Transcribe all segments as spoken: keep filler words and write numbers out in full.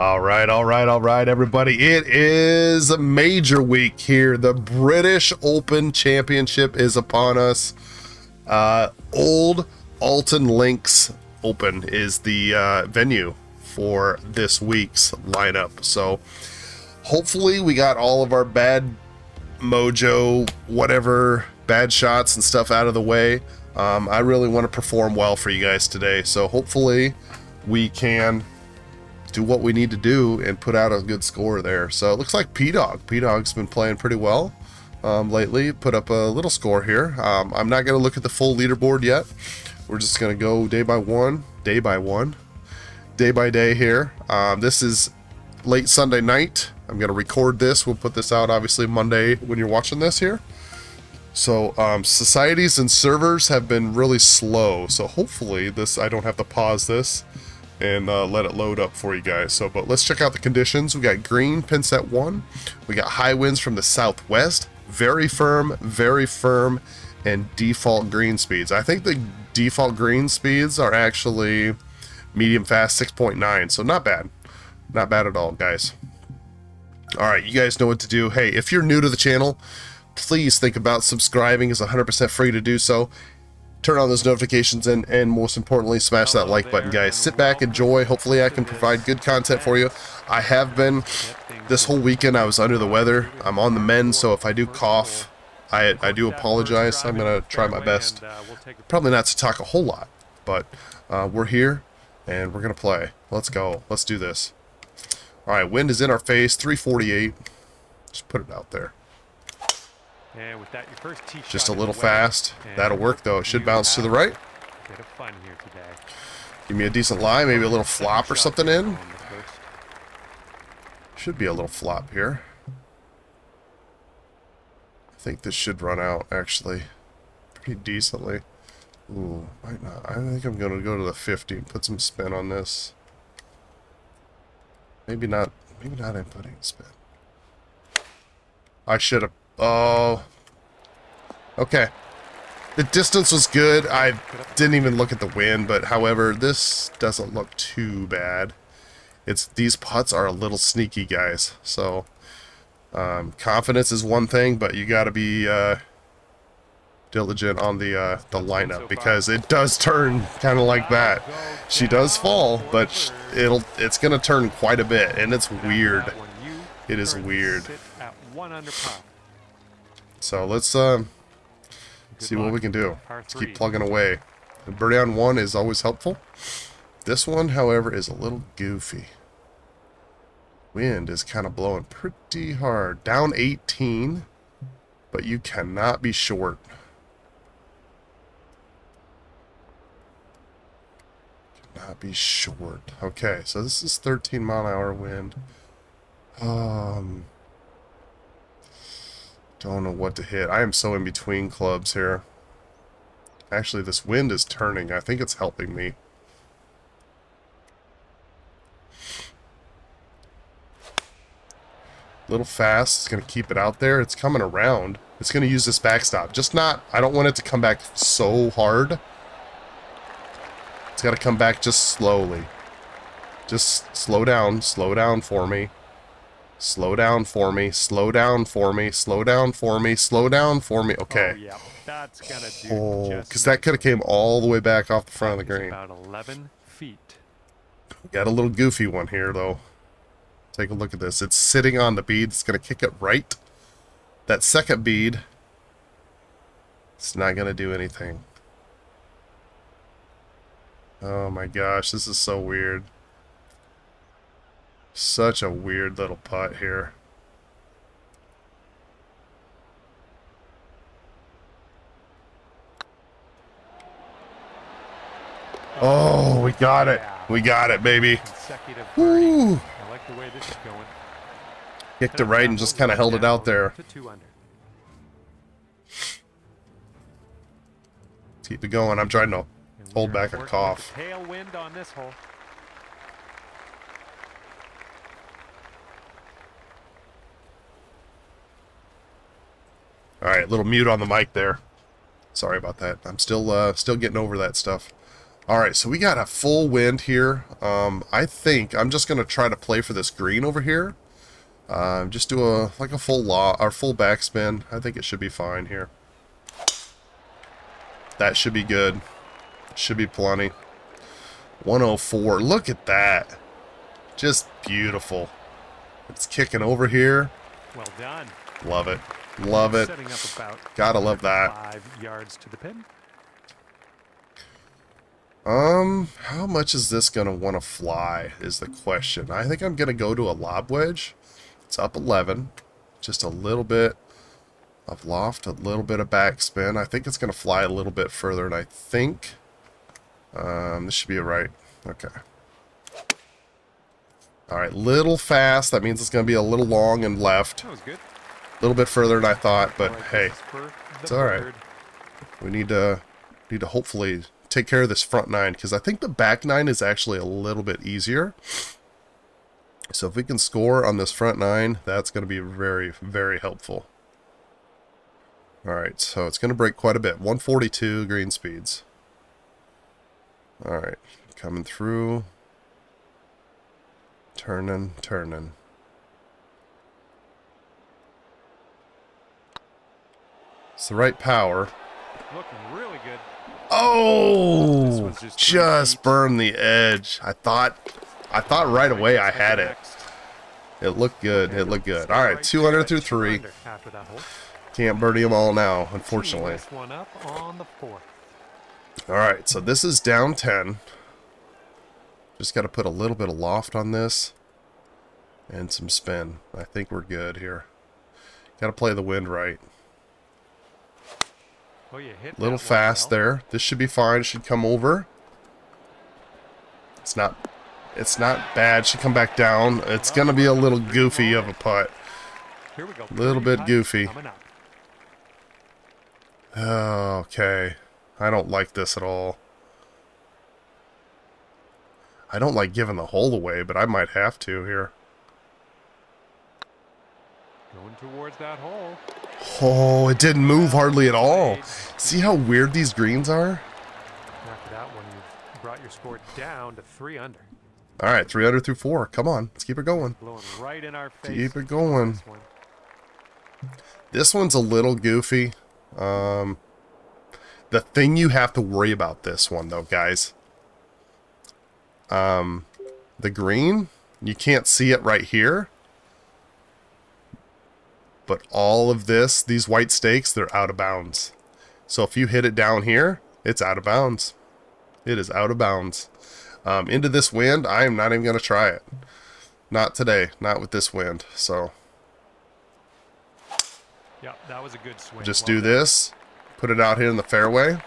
All right, all right, all right, everybody. It is a major week here. The British Open Championship is upon us. Uh, Old Alton Links Open is the uh, venue for this week's lineup. So hopefully we got all of our bad mojo, whatever, bad shots and stuff out of the way. Um, I really want to perform well for you guys today. So hopefully we can do what we need to do and put out a good score there. So it looks like P-Dawg. P-Dawg's been playing pretty well um, lately. Put up a little score here. Um, I'm not going to look at the full leaderboard yet. We're just going to go day by one, day by one, day by day here. Um, this is late Sunday night. I'm going to record this. We'll put this out obviously Monday when you're watching this here. So um, societies and servers have been really slow. So hopefully this, I don't have to pause this and uh, let it load up for you guys. So, but let's check out the conditions. We got green, pin set one. We got high winds from the southwest, very firm, very firm, and default green speeds. I think the default green speeds are actually medium fast, six point nine. So not bad, not bad at all, guys. All right, you guys know what to do. Hey, if you're new to the channel, please think about subscribing. It's one hundred percent free to do so. Turn on those notifications and, and most importantly, smash that like button, guys. Sit back, enjoy. Hopefully I can provide good content for you. I have been, this whole weekend I was under the weather. I'm on the mend, so if I do cough, I, I do apologize. I'm going to try my best. Probably not to talk a whole lot, but uh, we're here and we're going to play. Let's go. Let's do this. All right, wind is in our face, three forty-eight. Just put it out there. And with that, your first tee shot just a little fast. That'll work though. It should bounce to the right. Bit of fun here today. Give me a decent lie, maybe a little flop or something in. Should be a little flop here. I think this should run out actually pretty decently. Ooh, might not. I think I'm going to go to the fifty and put some spin on this. Maybe not. Maybe not inputting spin. I should have. Oh, okay. The distance was good. I didn't even look at the wind, but however, this doesn't look too bad. It's these putts are a little sneaky, guys. So um, confidence is one thing, but you got to be uh, diligent on the uh, the lineup because it does turn kind of like that. She does fall, but it'll it's gonna turn quite a bit, and it's weird. It is weird. So let's um, see what we can do. Let's keep plugging away. The birdie on one is always helpful. This one, however, is a little goofy. Wind is kind of blowing pretty hard. Down eighteen, but you cannot be short. Cannot be short. Okay, so this is thirteen mile an hour wind. Um... Don't know what to hit. I am so in between clubs here. Actually, this wind is turning. I think it's helping me. A little fast. It's going to keep it out there. It's coming around. It's going to use this backstop. Just not... I don't want it to come back so hard. It's got to come back just slowly. Just slow down. Slow down for me. Slow down for me, slow down for me, slow down for me, slow down for me. Okay. Oh, yeah. That's gonna do oh, because that could have came all the way back off the front of the green. About eleven feet. Got a little goofy one here, though. Take a look at this. It's sitting on the bead. It's going to kick it right. That second bead, it's not going to do anything. Oh, my gosh. This is so weird. Such a weird little putt here. Oh, we got it. We got it, baby. Woo. Kicked it right and just kind of held it out there. Let's keep it going. I'm trying to hold back a cough. Tailwind on this hole. All right, little mute on the mic there. Sorry about that. I'm still uh, still getting over that stuff. All right, so we got a full wind here. Um, I think I'm just gonna try to play for this green over here. Uh, just do a like a full law or full backspin. I think it should be fine here. That should be good. Should be plenty. one oh four. Look at that. Just beautiful. It's kicking over here. Well done. Love it. Love it. Gotta love that. Five yards to the pin. Um, how much is this going to want to fly is the question. I think I'm going to go to a lob wedge. It's up eleven. Just a little bit of loft, a little bit of backspin. I think it's going to fly a little bit further, and I think um, this should be right. Okay. All right, little fast. That means it's going to be a little long and left. That was good. A little bit further than I thought, but hey, it's all right. We need to, need to hopefully take care of this front nine, because I think the back nine is actually a little bit easier. So if we can score on this front nine, that's going to be very, very helpful. All right, so it's going to break quite a bit. one forty-two green speeds. All right, coming through. Turning, turning. It's the right power. Looking really good. Oh, just, just burned the edge. I thought, I thought right away I had it. It looked good. It looked good. All right, two hundred through three. Can't birdie them all now, unfortunately. All right, so this is down ten. Just got to put a little bit of loft on this and some spin. I think we're good here. Got to play the wind right. Well, you hit little fast well. There. This should be fine. Should come over. It's not. It's not bad. Should come back down. It's gonna be a little goofy of a putt. Here we go. A little bit goofy. Oh, okay. I don't like this at all. I don't like giving the hole away, but I might have to here. Going towards that hole. Oh, it didn't move hardly at all. See how weird these greens are? After that one, you brought your score down to three under. All right, three under through four. Come on, let's keep it going. Blowing right in our face. Keep it going. This, one. This one's a little goofy. Um, the thing you have to worry about this one, though, guys. Um, the green, you can't see it right here. But all of this, these white stakes, they're out of bounds. So if you hit it down here, it's out of bounds. It is out of bounds. Um, into this wind, I am not even going to try it. Not today. Not with this wind. So yeah, that was a good swing. Just do this. Put it out here in the fairway.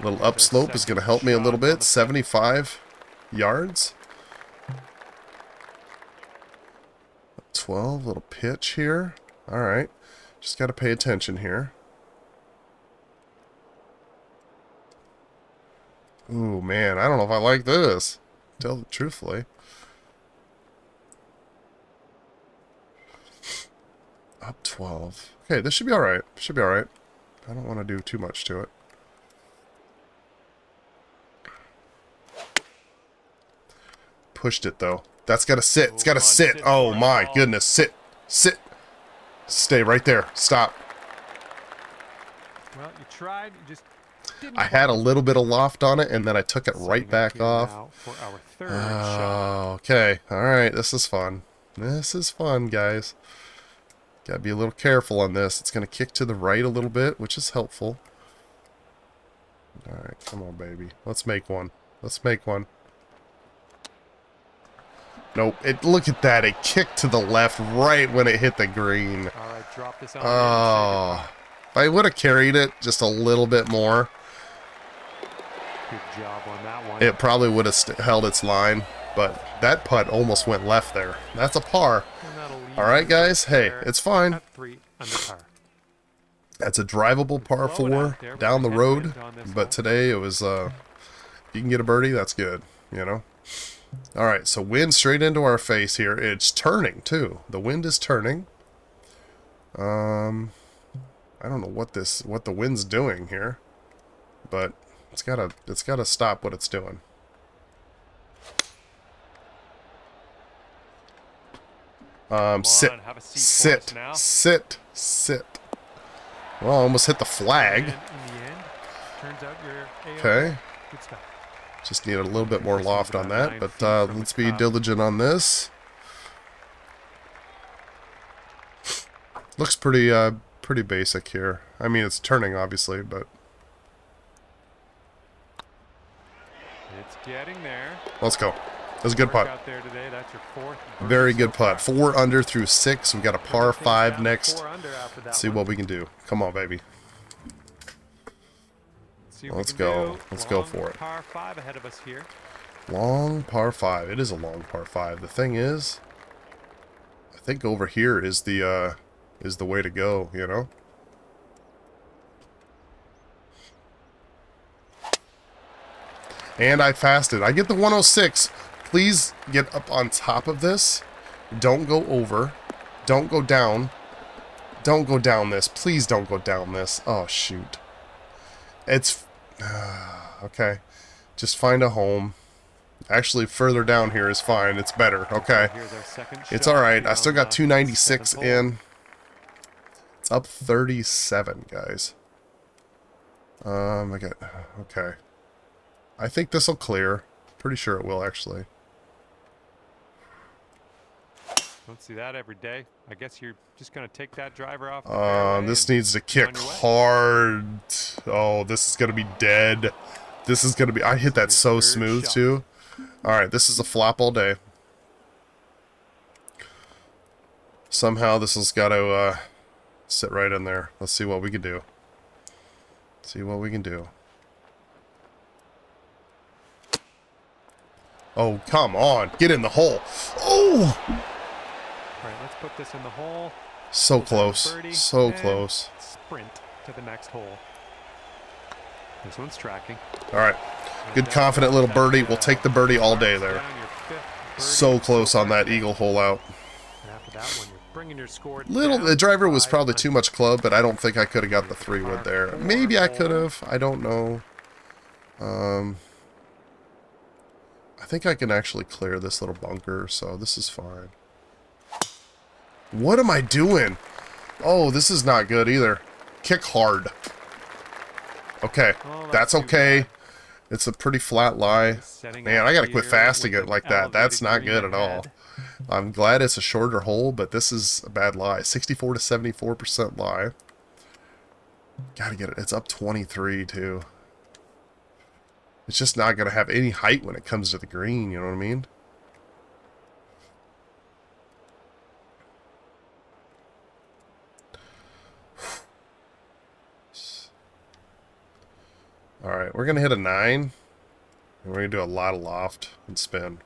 A little upslope is going to help me a little bit. seventy-five yards. twelve, little pitch here. All right, just got to pay attention here. Ooh, man, I don't know if I like this. Tell truthfully. Up twelve. Okay, this should be all right. Should be all right. I don't want to do too much to it. Pushed it though. That's got to sit. It's got to sit. Oh, my goodness. Sit. Sit. Stay right there. Stop. Well, you tried. You just didn't. I had a little bit of loft on it, and then I took it right back off. Oh, okay. All right. This is fun. This is fun, guys. Got to be a little careful on this. It's going to kick to the right a little bit, which is helpful. All right. Come on, baby. Let's make one. Let's make one. Nope. It, look at that. It kicked to the left right when it hit the green. All right, drop this on oh, if I would have carried it just a little bit more, good job on that one. It probably would have held its line, but that putt almost went left there. That's a par. All right, guys. Hey, it's fine. That's a drivable par four down the road, but today it was, uh, if you can get a birdie, that's good, you know? All right, so wind straight into our face here. It's turning too. The wind is turning. Um, I don't know what this, what the wind's doing here, but It's gotta, it's gotta stop what it's doing. Um, sit, sit, sit, sit. Well, almost hit the flag. Okay. Just need a little bit more loft on that, but uh, let's be diligent on this. Looks pretty, uh, pretty basic here. I mean, it's turning, obviously, but it's getting there. Let's go. That's a good putt. Very good putt. Four under through six. We've got a par five next. Let's see what we can do. Come on, baby. Let's go. Let's go for it. Par five ahead of us here. Long par five. It is a long par five. The thing is, I think over here is the uh, is the way to go. You know. And I fasted. I get the one oh six. Please get up on top of this. Don't go over. Don't go down. Don't go down this. Please don't go down this. Oh, shoot. It's... Uh, okay. Just find a home. Actually, further down here is fine. It's better. Okay. It's alright. I still got two ninety-six in. It's up thirty-seven, guys. Um, I got... Okay. I think this will clear. Pretty sure it will, actually. Don't see that every day. I guess you're just going to take that driver off. Um, this needs to kick hard. Oh, this is going to be dead. This is going to be... I hit that so smooth, too. All right, this is a flop all day. Somehow this has got to uh, sit right in there. Let's see what we can do. See what we can do. Oh, come on. Get in the hole. Oh! All right, let's put this in the hole. So close. So close. Sprint to the next hole. This one's tracking. All right. Good, confident little birdie. We'll take the birdie all day there. So close on that eagle hole out. Little, the driver was probably too much club, but I don't think I could have got the three wood there. Maybe I could have. I don't know. Um... I think I can actually clear this little bunker, so this is fine. What am I doing? Oh, this is not good either. Kick hard. Okay, that's okay. It's a pretty flat lie. Man, I gotta quit fasting it like that. That's not good at all. I'm glad it's a shorter hole, but this is a bad lie. sixty-four to seventy-four percent lie. Gotta get it. It's up twenty-three, too. It's just not going to have any height when it comes to the green, you know what I mean? Alright, we're going to hit a nine. And we're going to do a lot of loft and spin.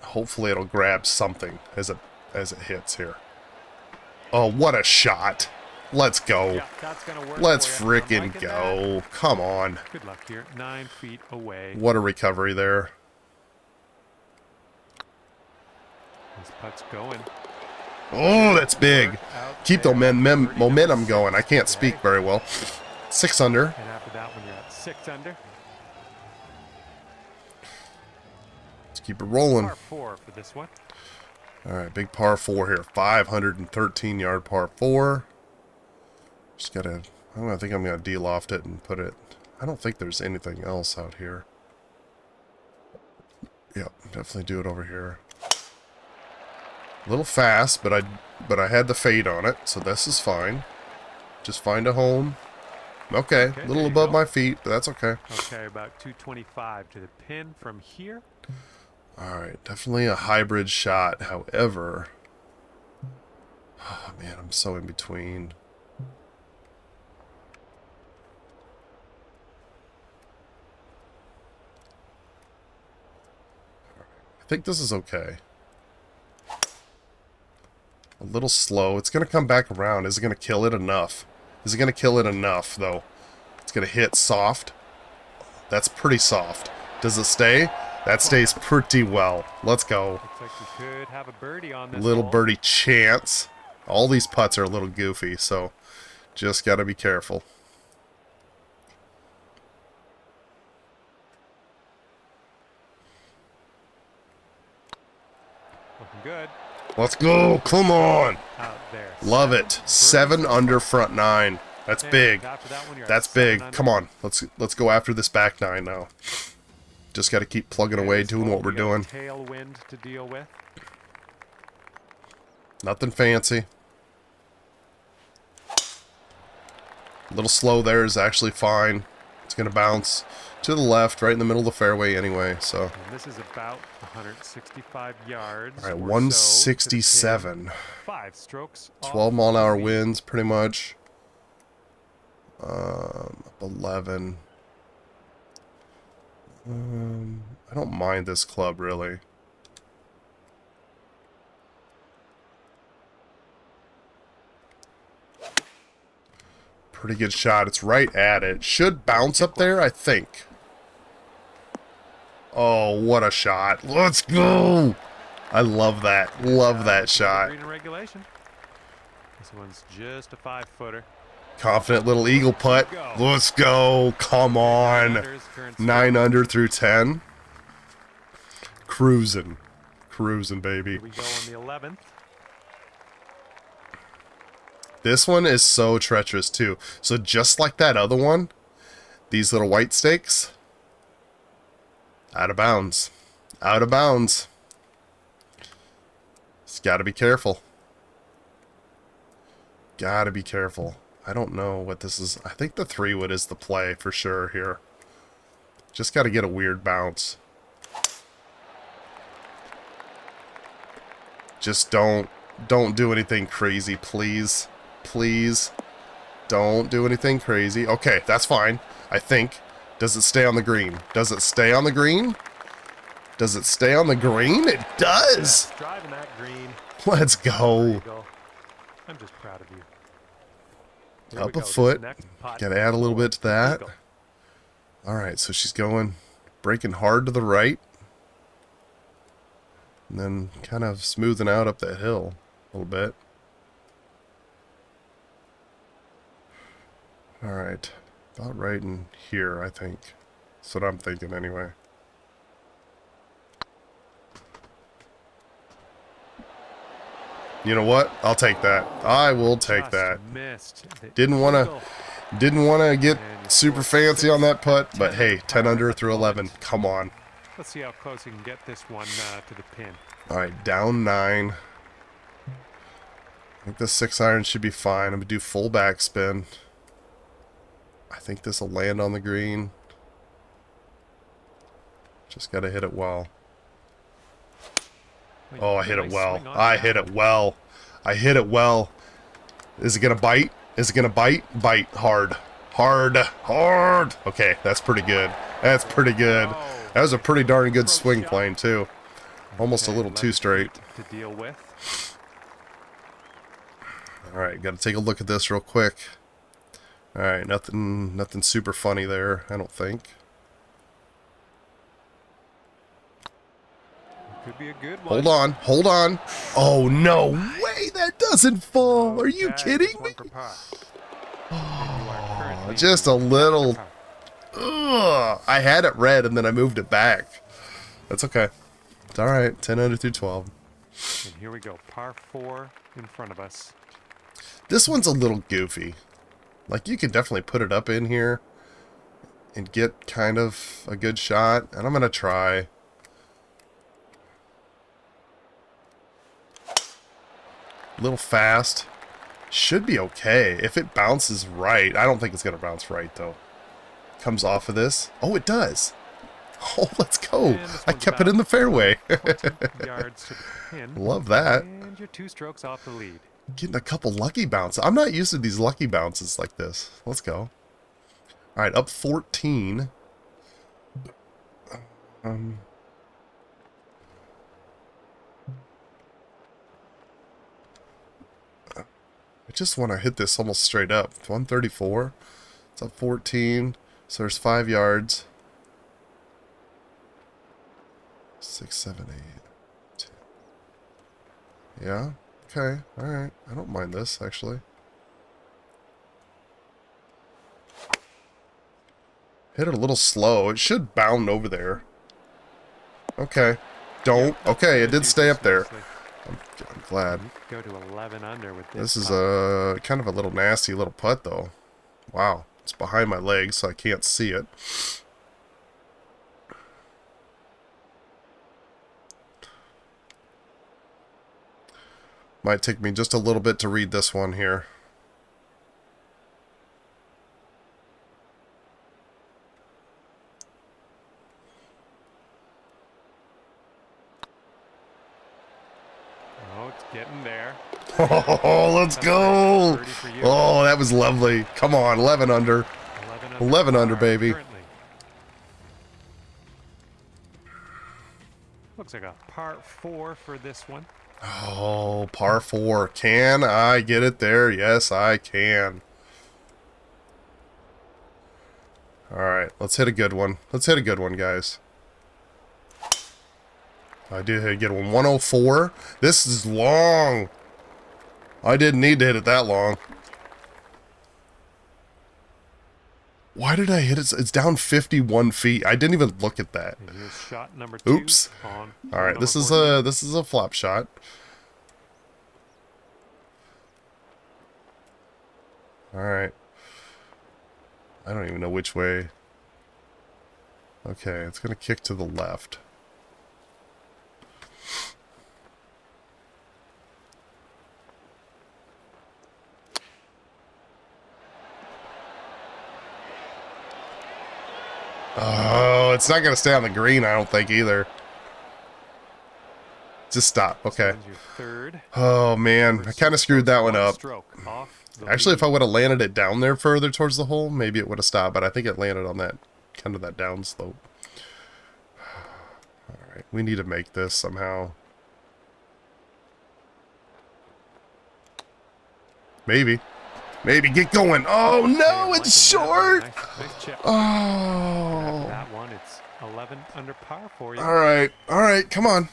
Hopefully it'll grab something as it, as it hits here. Oh, what a shot. Let's go. Yeah, let's frickin' go. That. Come on. Good luck here. Nine feet away. What a recovery there. This putt's going. Oh, that's big. Keep the mem momentum going. I can't speak very well. Six under. And after that one, you're at six under. Let's keep it rolling. Four for this one. All right, big par four here, five hundred thirteen yard par four. Just gotta, I don't know, I think I'm gonna de-loft it and put it. I don't think there's anything else out here. Yep, definitely do it over here. A little fast, but I, but I had the fade on it, so this is fine. Just find a home. Okay, okay, a little above my feet, but that's okay. Okay, about two twenty-five to the pin from here. Alright, definitely a hybrid shot, however... Oh, man, I'm so in between. I think this is okay. A little slow. It's going to come back around. Is it going to kill it enough? Is it going to kill it enough, though? It's going to hit soft. That's pretty soft. Does it stay? That stays pretty well. Let's go. Looks like we could have a birdie on this little hole. Birdie chance. All these putts are a little goofy, so just got to be careful. Looking good. Let's go. Come on. Love it. Seven under front nine. That's big. That's big. Come on. Let's let's go after this back nine now. Just got to keep plugging away, doing what we're doing. Tailwind to deal with. Nothing fancy. A little slow there is actually fine. It's going to bounce to the left, right in the middle of the fairway anyway. So and this is about one hundred sixty-five yards. All right, one sixty-seven. So five strokes. twelve mile an hour winds, pretty much. Um, eleven. Um, I don't mind this club really. Pretty good shot. It's right at it. Should bounce up there, I think. Oh, what a shot. Let's go. I love that. Love that shot. This one's just a five footer. Confident little eagle putt. Let's go. Come on. Nine under through ten. Cruising. Cruising, baby. We go on the eleventh. This one is so treacherous too. So just like that other one, these little white stakes, out of bounds, out of bounds. Just gotta be careful. Gotta be careful. I don't know what this is. I think the three wood is the play for sure here. Just gotta get a weird bounce. Just don't, don't do anything crazy, please. Please don't do anything crazy. Okay, that's fine. I think. Does it stay on the green? Does it stay on the green? Does it stay on the green? It does. Yeah, driving that green. Let's go. go. I'm just proud of you. Here Up a foot. Gotta add a little bit to that. Alright, so she's going, breaking hard to the right. And then kind of smoothing out up that hill a little bit. Alright, about right in here, I think. That's what I'm thinking anyway. You know what? I'll take that. I will take that. Didn't want to didn't want to get super fancy on that putt, but hey, ten under through eleven. Come on. Let's see how close we can get this one uh, to the pin. Alright, down nine. I think the six iron should be fine. I'm going to do full backspin. I think this will land on the green. Just got to hit it well. Oh, I hit it well. I hit it well. I hit it well. Is it going to bite? Is it going to bite? Bite hard. Hard. Hard. Okay, that's pretty good. That's pretty good. That was a pretty darn good swing plane, too. Almost a little too straight. All right, got to take a look at this real quick. Alright, nothing nothing super funny there, I don't think. Could be a good one. Hold on, hold on. Oh, no way, that doesn't fall. Are you kidding me? Oh, just a little. Ugh, I had it red and then I moved it back. That's okay. It's alright, ten under through twelve. And here we go, par four in front of us. This one's a little goofy. Like, you could definitely put it up in here and get kind of a good shot, and I'm going to try. A little fast. Should be okay. If it bounces right, I don't think it's going to bounce right, though. Comes off of this. Oh, it does. Oh, let's go. I kept it in the fairway. Love that. And you're two strokes off the lead. Getting a couple lucky bounces. I'm not used to these lucky bounces like this. Let's go. Alright, up fourteen. Um, I just want to hit this almost straight up. one thirty-four. It's up fourteen. So there's five yards. six, seven, eight, ten. Yeah. Okay, alright. I don't mind this, actually. Hit it a little slow. It should bound over there. Okay. Don't. Okay, it did stay up there. I'm, I'm glad. Go to eleven under with this. This is a kind of a little nasty little putt, though. Wow. It's behind my leg, so I can't see it. Might take me just a little bit to read this one here. Getting there. Oh, let's go. Oh, that was lovely. Come on, eleven under. eleven under, baby. Looks like a par four for this one. Oh, par four. Can I get it there? Yes, I can. All right, let's hit a good one. Let's hit a good one, guys. I did get a one oh four. This is long. I didn't need to hit it that long. Why did I hit it? It's down fifty-one feet. I didn't even look at that. Shot number two. Oops. On All right, this is a this is a flop shot. All right. I don't even know which way. Okay, it's gonna kick to the left. Oh, it's not going to stay on the green, I don't think, either. Just stop. Okay. Oh, man. I kind of screwed that one up. Actually, if I would have landed it down there further towards the hole, maybe it would have stopped, but I think it landed on that kind of that down slope. All right. We need to make this somehow. Maybe. Maybe get going. Oh no, it's short. Oh. That one, it's eleven under par for you. All right, all right, come on.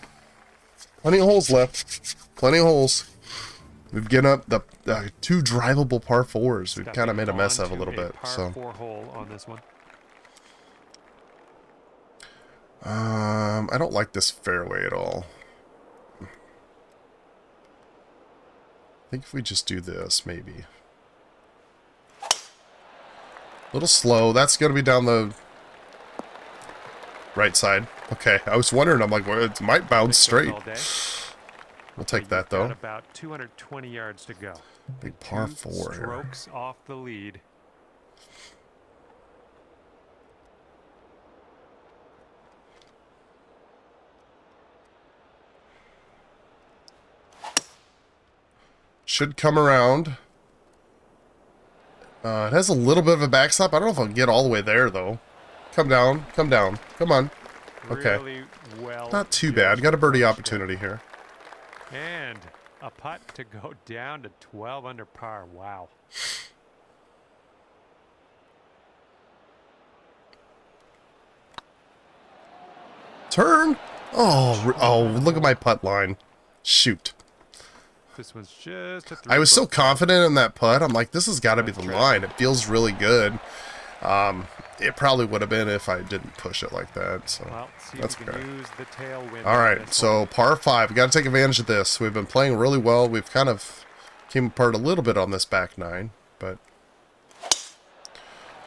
Plenty of holes left. Plenty of holes. We've given up the uh, two drivable par fours. We've kind of made a mess of a little bit. So. Um, I don't like this fairway at all. I think if we just do this, maybe. A little slow. That's going to be down the right side. Okay. I was wondering. I'm like, well, it might bounce straight. We'll take that, though. About two hundred twenty yards to go. Big par four here. Strokes off the lead. Should come around. Uh, it has a little bit of a backstop. I don't know if I'll get all the way there, though. Come down. Come down. Come on. Okay. Really well. Not too bad. Got a birdie opportunity here. And a putt to go down to twelve under par. Wow. Turn. Oh, oh, look at my putt line. Shoot. This one's just a I was so confident in that putt. I'm like, this has got to be the line. It feels really good. Um, it probably would have been if I didn't push it like that. So well, that's okay. All right, so par five. We got to take advantage of this. We've been playing really well. We've kind of came apart a little bit on this back nine, but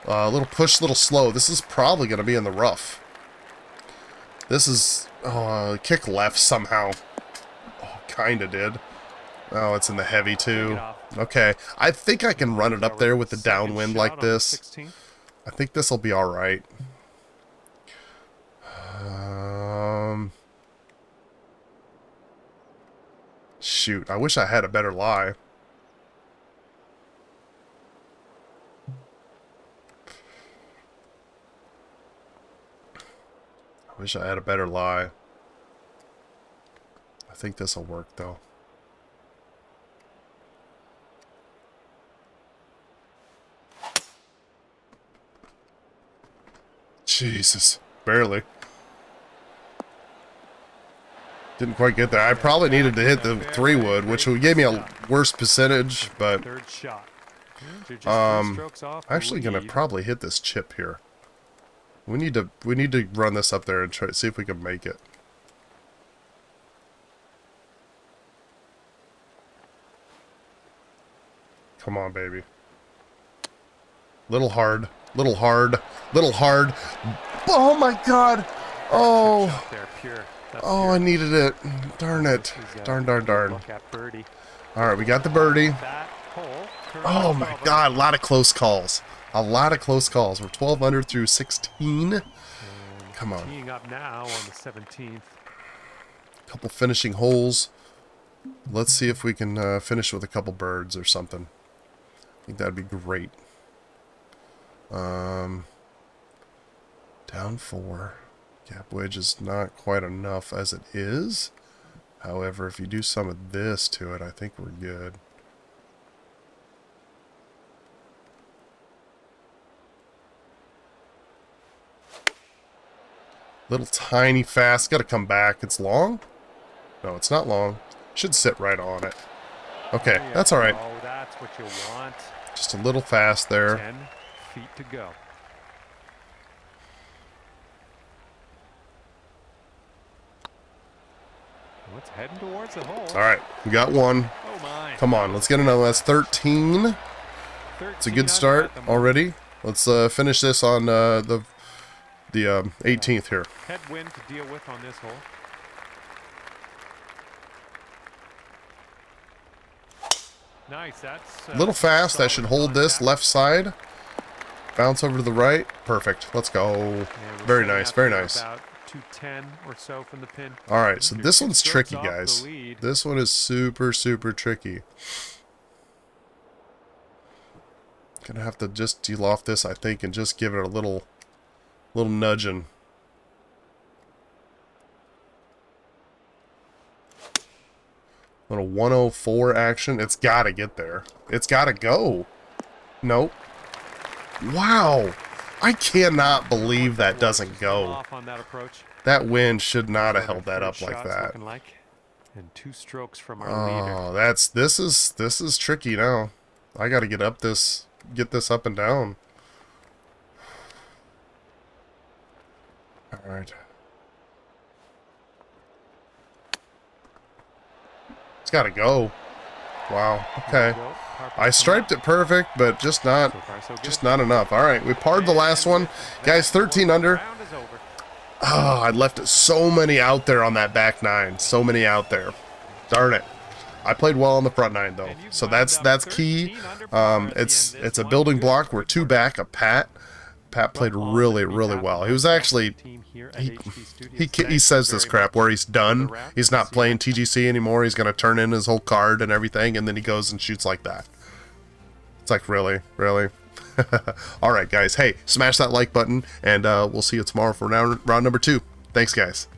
uh, a little push, a little slow. This is probably going to be in the rough. This is uh, kick left somehow. Oh, kind of did. Oh, it's in the heavy, too. Okay. I think I can run it up there with the downwind like this. I think this will be all right. Um, shoot. I wish I had a better lie. I wish I had a better lie. I think this will work, though. Jesus, barely. Didn't quite get there. I probably needed to hit the three wood, which gave me a worse percentage, but um, I'm actually gonna probably hit this chip here. We need to we need to run this up there and try see if we can make it. Come on, baby. Little hard, little hard, little hard. Oh my God! Oh. Oh, I needed it. Darn it. Darn, darn, darn. All right, we got the birdie. Oh, my God. A lot of close calls. A lot of close calls. We're twelve under through sixteen. Come on. Teeing up now on the seventeenth. Couple finishing holes. Let's see if we can uh, finish with a couple birds or something. I think that'd be great. Um, down four. Gap wedge is not quite enough as it is. However, if you do some of this to it, I think we're good. Little tiny fast. Got to come back. It's long? No, it's not long. Should sit right on it. Okay, that's all right. Just a little fast there. ten feet to go. Let's head towards the hole. All right, we got one. Oh my. Come on, let's get another. That's thirteen. It's a good start already. Let's uh, finish this on uh, the the um, eighteenth here. Headwind to deal with on this hole. Nice. That's uh, a little fast. That should hold this left side. Bounce over to the right. Perfect. Let's go. Very nice. Very nice. two ten or so from the pin. All right, so this one's tricky, guys. This one is super, super tricky. Gonna have to just deal off this, I think, and just give it a little, little nudging. Little one oh four action. It's gotta get there. It's gotta go. Nope. Wow. I cannot believe that doesn't go. That wind should not have held that up like that. Oh, that's this is this is tricky now. I got to get up this, get this up and down. All right. It's got to go. Wow. Okay. I striped it perfect, but just not, just not enough. All right, we parred the last one, guys. thirteen under. Oh, I left it so many out there on that back nine. So many out there. Darn it. I played well on the front nine though, so that's that's key. Um, it's it's a building block. We're two back. A Pat. Pat played really, really well. He was actually, he, he, he says this crap where he's done. He's not playing T G C anymore. He's going to turn in his whole card and everything, and then he goes and shoots like that. It's like, really? Really? All right, guys. Hey, smash that like button, and uh, we'll see you tomorrow for round, round number two. Thanks, guys.